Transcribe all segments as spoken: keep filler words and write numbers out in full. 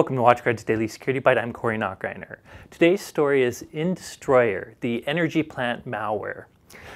Welcome to WatchGuard's Daily Security Byte. I'm Corey Nachreiner. Today's story is Industroyer, the energy plant malware.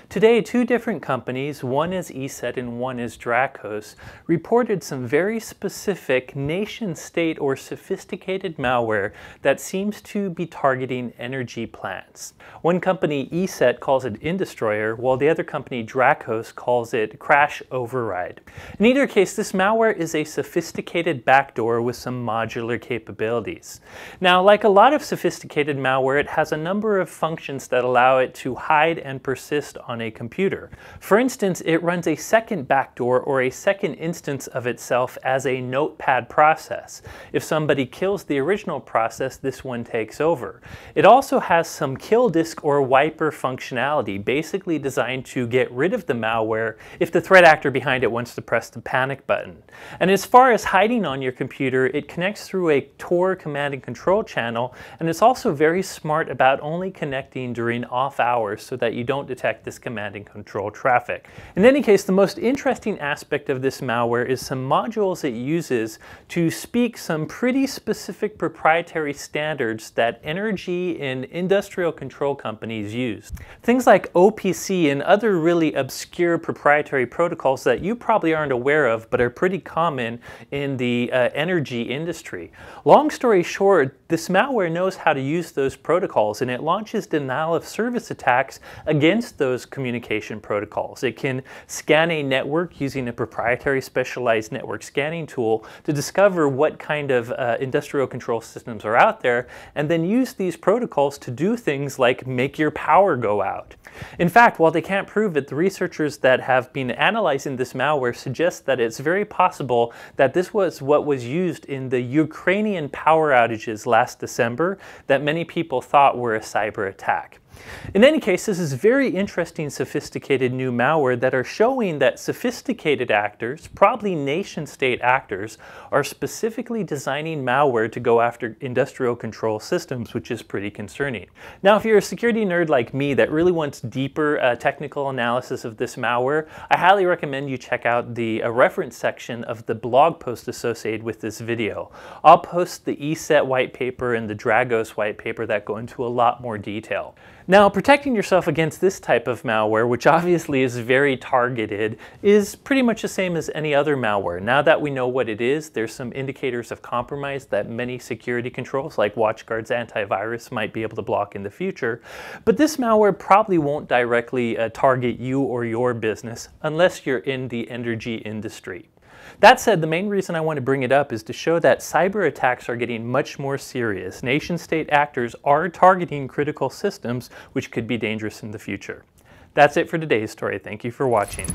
Today, two different companies, one is ESET and one is Dragos, reported some very specific nation-state or sophisticated malware that seems to be targeting energy plants. One company, ESET, calls it Industroyer, while the other company, Dragos, calls it Crash Override. In either case, this malware is a sophisticated backdoor with some modular capabilities. Now, like a lot of sophisticated malware, it has a number of functions that allow it to hide and persist on a computer. For instance, it runs a second backdoor or a second instance of itself as a notepad process. If somebody kills the original process, this one takes over. It also has some kill disk or wiper functionality, basically designed to get rid of the malware if the threat actor behind it wants to press the panic button. And as far as hiding on your computer, it connects through a Tor command and control channel, and it's also very smart about only connecting during off hours so that you don't detect this command and control traffic. In any case, the most interesting aspect of this malware is some modules it uses to speak some pretty specific proprietary standards that energy and industrial control companies use. Things like O P C and other really obscure proprietary protocols that you probably aren't aware of but are pretty common in the uh, energy industry. Long story short, this malware knows how to use those protocols, and it launches denial of service attacks against those communication protocols. It can scan a network using a proprietary specialized network scanning tool to discover what kind of uh, industrial control systems are out there, and then use these protocols to do things like make your power go out. In fact, while they can't prove it, the researchers that have been analyzing this malware suggest that it's very possible that this was what was used in the Ukrainian power outages last December that many people thought were a cyber attack. In any case, this is very interesting, sophisticated new malware that are showing that sophisticated actors, probably nation-state actors, are specifically designing malware to go after industrial control systems, which is pretty concerning. Now, if you're a security nerd like me that really wants deeper uh, technical analysis of this malware, I highly recommend you check out the uh, reference section of the blog post associated with this video. I'll post the ESET white paper and the Dragos white paper that go into a lot more detail. Now, protecting yourself against this type of malware, which obviously is very targeted, is pretty much the same as any other malware. Now that we know what it is, there's some indicators of compromise that many security controls like WatchGuard's antivirus might be able to block in the future. But this malware probably won't directly uh, target you or your business unless you're in the energy industry. That said, the main reason I want to bring it up is to show that cyber attacks are getting much more serious. Nation-state actors are targeting critical systems, which could be dangerous in the future. That's it for today's story. Thank you for watching.